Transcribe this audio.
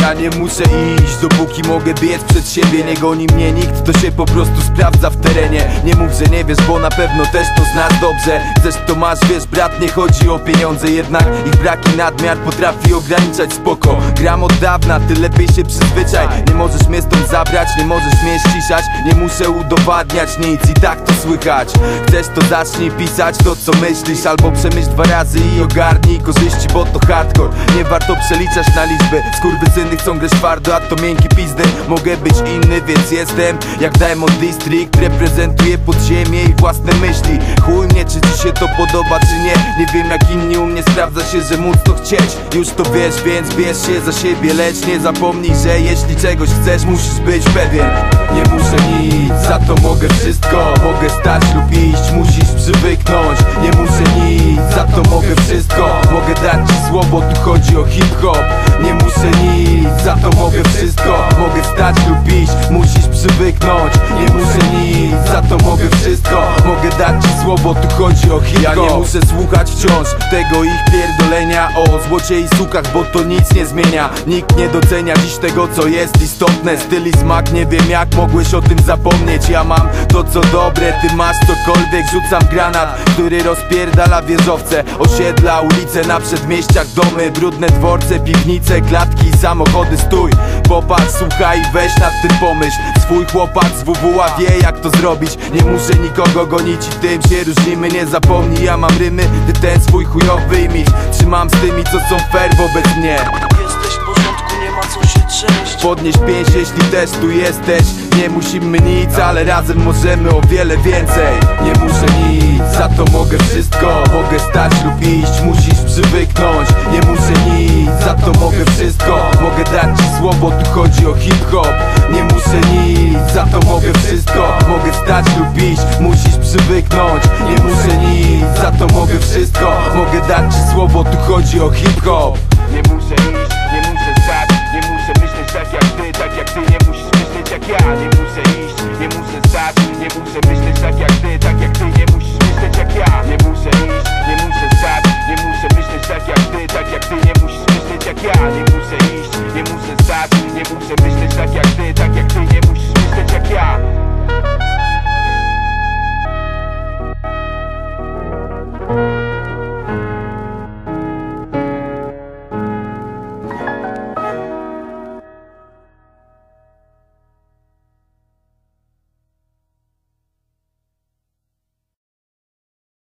Ja nie muszę iść, dopóki mogę biec przed siebie. Nie goni mnie nikt, to się po prostu sprawdza w terenie. Nie mów, że nie wiesz, bo na pewno też to znasz dobrze. Też to masz, wiesz brat, nie chodzi o pieniądze. Jednak ich brak i nadmiar potrafi ograniczać spoko. Gram od dawna, ty lepiej się przyzwyczaj. Nie możesz mnie stąd zabrać, nie możesz mnie ściszać. Nie muszę udowadniać nic i tak to słychać. Chcesz, to zacznij pisać to, co myślisz, albo przemyśl dwa razy i ogarnij korzyści, bo to hardcore. Nie warto przeliczać na liczby, skurwysyny chcą grać twardo, a to miękki pizdy. Mogę być inny, więc jestem jak Daemon District. Reprezentuję podziemie i własne myśli. Chuj mnie, czy ci się to podoba, czy nie. Nie wiem jak inni, u mnie sprawdza się, że móc to chcieć. Już to wiesz, więc bierz się za siebie, lecz nie zapomnij, że jeśli czegoś chcesz, musisz być pewien. Nie muszę nic, za to mogę wszystko. Mogę stać lub iść, musisz przywyknąć. Nie muszę nic, za to mogę wszystko. Mogę dać ci słowo, tu chodzi o hip-hop. Nie muszę nic, za to mogę wszystko. Mogę stać lub iść, musisz przywyknąć. Nie muszę nic, za to mogę wszystko. Mogę dać ci słowo, tu chodzi o hip-hop. Ja nie muszę słuchać wciąż tego ich pierdolenia o złocie i sukach, bo to nic nie zmienia. Nikt nie docenia dziś tego, co jest istotne. Styl i smak, nie wiem jak mogłeś o tym zapomnieć. Ja mam to co dobre, ty masz cokolwiek. Rzucam granat, który rozpierdala wieżowce, osiedla, ulice, na przedmieściach domy, brudne dworce, piwnice, klatki i samochody. Stój, popatrz, słuchaj i weź nad tym pomyśl. Swój chłopak z WWA wie jak to zrobić. Nie muszę nikogo gonić i tym się różnimy. Nie zapomnij, ja mam rymy, ty ten swój chujowy imidż. Trzymam z tymi co są fair wobec mnie. Jesteś w porządku, nie ma co się trzęść. Podnieś pięść jeśli też tu jesteś. Nie musimy nic, ale razem możemy o wiele więcej. Nie muszę nic, za to mogę wszystko. Mogę stać lub iść, musisz przywyknąć. Nie muszę nic, za to mogę wszystko. Mogę dać ci słowo, tu chodzi o hip-hop. Nie muszę nic, za to mogę wszystko. Mogę stać lub iść, musisz przywyknąć. Nie muszę nic, za to mogę wszystko. Mogę dać ci słowo, tu chodzi o hip-hop. Nie muszę iść, nie muszę stać, nie muszę myśleć tak jak ty nie musisz myśleć jak ja. Nie muszę iść, nie muszę stać, nie muszę myśleć tak jak ty nie musisz myśleć jak ja. Nie muszę iść, nie muszę stać, nie muszę myśleć tak jak ty nie musisz myśleć jak ja. Nie muszę iść, nie muszę stać, nie muszę myśleć tak jak ty nie musisz myśleć jak ja.